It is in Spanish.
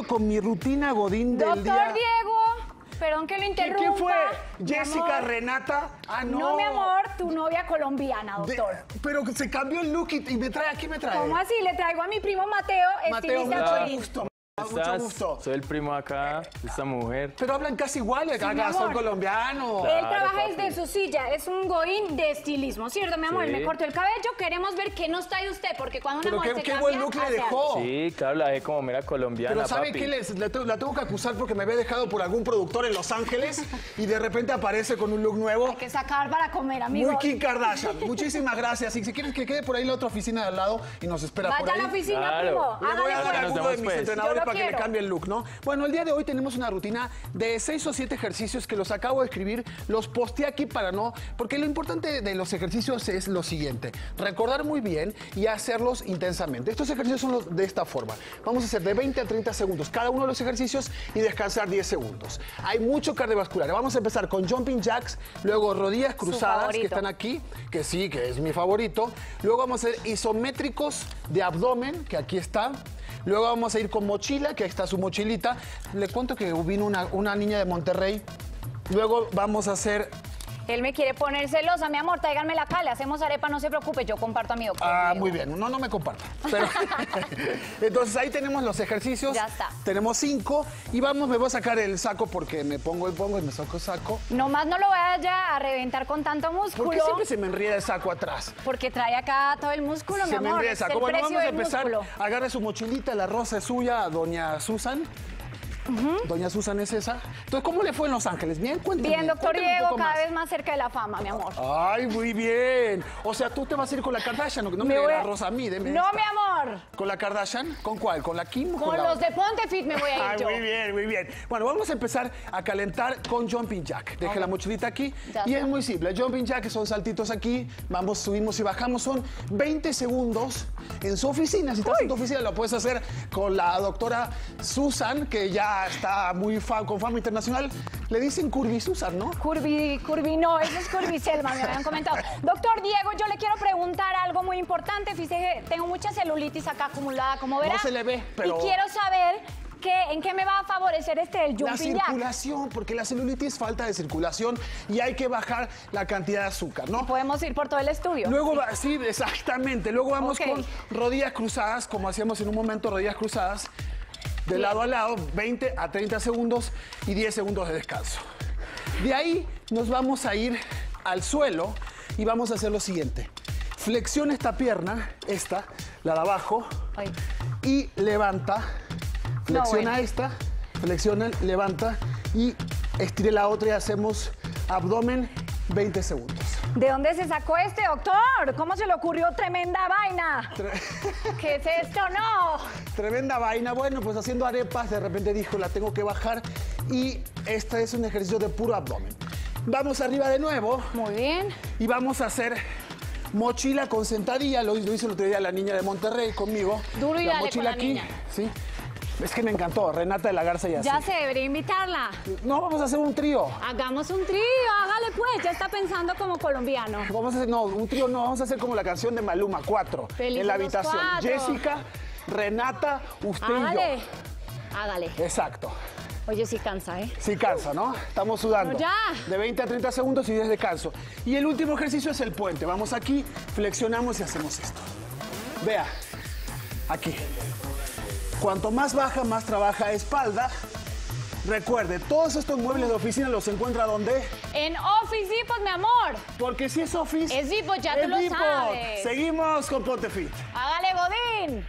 esto con mi rutina Godín del día. Doctor Diego, perdón que lo interrumpa. ¿Quién fue? ¿Jessica, Renata? Ah, no. No, mi amor, tu novia colombiana, doctor. Pero se cambió el look y me trae, ¿qué me trae? ¿Cómo así? Le traigo a mi primo Mateo, estilista. Mucho gusto. Mucho gusto. Soy el primo acá, esta mujer. Pero hablan casi iguales, acá son colombianos. Él trabaja desde su silla, es un godín de estilismo, ¿cierto, mi amor? Sí. Me cortó el cabello, queremos ver qué nos trae usted, porque cuando una mujer se cambia... Qué buen look le dejó. Sí, claro, la dejé como mera colombiana, papi. Pero ¿sabe qué? La tengo que acusar porque me había dejado por algún productor en Los Ángeles y de repente aparece con un look nuevo. Hay que sacar para comer, amigo. Muy Kim Kardashian. Muchísimas gracias. Y si quieres que quede por ahí la otra oficina de al lado y nos espera por ahí. Vaya a la oficina, primo. Le voy a dar a uno de mis entrenadores para que le cambie el look, ¿no? Bueno, el día de hoy tenemos una rutina de 6 o 7 ejercicios que los acabo de escribir, los posté aquí para no... Porque lo importante de los ejercicios es lo siguiente, recordar muy bien y hacerlos intensamente. Estos ejercicios son de esta forma. Vamos a hacer de 20 a 30 segundos cada uno de los ejercicios y descansar 10 segundos. Hay mucho cardiovascular. Vamos a empezar con jumping jacks, luego rodillas cruzadas que están aquí, que sí, que es mi favorito. Luego vamos a hacer isométricos de abdomen, que aquí está. Luego vamos a ir con mochila, que ahí está su mochilita. Le cuento que vino una niña de Monterrey. Luego vamos a hacer... Él me quiere poner celosa, mi amor, tráiganmela acá, le hacemos arepa, no se preocupe, yo comparto a mi doctor. Ah, muy bien, no me comparto. Pero... Entonces ahí tenemos los ejercicios. Ya está. Tenemos 5 y vamos, me voy a sacar el saco porque me pongo y pongo y me saco el saco. Nomás no lo vaya a reventar con tanto músculo. ¿Por qué siempre se me enrieda el saco atrás? Porque trae acá todo el músculo, mi amor. Se me enrieda el saco. Bueno, vamos a empezar. Agarre su mochilita, la rosa es suya, doña Susan. Doña Susan es esa. Entonces, ¿cómo le fue en Los Ángeles? Bien, cuéntame. Bien, doctor Diego, cada vez más cerca de la fama, mi amor. Ay, muy bien. O sea, tú te vas a ir con la Kardashian, no me voy a dar rosa a mí, déme esta. Mi amor. ¿Con la Kardashian? ¿Con cuál? ¿Con la Kim? Con los de Ponte Fit me voy a ir. Ay, muy bien, muy bien. Bueno, vamos a empezar a calentar con jumping jack. Deje la mochilita aquí. Y es muy simple. Jumping jack son saltitos aquí. Vamos, subimos y bajamos. Son 20 segundos en su oficina. Si estás en tu oficina, lo puedes hacer con la doctora Susan, que ya está muy con fama internacional. Le dicen Curvy Susan, ¿no? Curvy no, eso es Curvy Selma, me habían comentado. Doctor Diego, yo le quiero preguntar algo muy importante. Fíjese, tengo mucha celulitis acá acumulada, como verá. No se le ve, pero... Y quiero saber... ¿En qué me va a favorecer el jumping jack? La circulación, porque la celulitis es falta de circulación y hay que bajar la cantidad de azúcar, ¿no? Y podemos ir por todo el estudio. Luego, sí, exactamente. Luego vamos con rodillas cruzadas, como hacíamos en un momento, rodillas cruzadas. De lado a lado, 20 a 30 segundos y 10 segundos de descanso. De ahí nos vamos a ir al suelo y vamos a hacer lo siguiente. Flexiona esta pierna, esta, la de abajo, y levanta, flexiona esta, flexiona, levanta y estire la otra y hacemos abdomen 20 segundos. ¿De dónde se sacó este, doctor? ¿Cómo se le ocurrió tremenda vaina? ¿Qué es esto? ¡No! Tremenda vaina. Bueno, pues haciendo arepas, de repente dijo, la tengo que bajar. Y este es un ejercicio de puro abdomen. Vamos arriba de nuevo. Muy bien. Y vamos a hacer mochila con sentadilla. Lo hizo el otro día la niña de Monterrey conmigo. Duro y la mochila aquí. Niña. Sí. Es que me encantó, Renata de la Garza ya. Ya se debería invitarla. No, vamos a hacer un trío. Hagamos un trío, hágale pues, ya está pensando como colombiano. Vamos a hacer, no, un trío no, vamos a hacer como la canción de Maluma, 4. Feliz en la habitación. 4. Jessica, Renata, usted y yo. Hágale. Exacto. Oye, sí cansa, ¿eh? Sí cansa, ¿no? Estamos sudando. No, ya. De 20 a 30 segundos y 10 descanso. Y el último ejercicio es el puente. Vamos aquí, flexionamos y hacemos esto. Vea, aquí. Cuanto más baja, más trabaja espalda. Recuerde, todos estos muebles de oficina los encuentra ¿dónde? En Office Depot, mi amor. Porque si es Office... Es Depot, ya tú lo sabes. Seguimos con Ponte Fit. Hágale, Godín.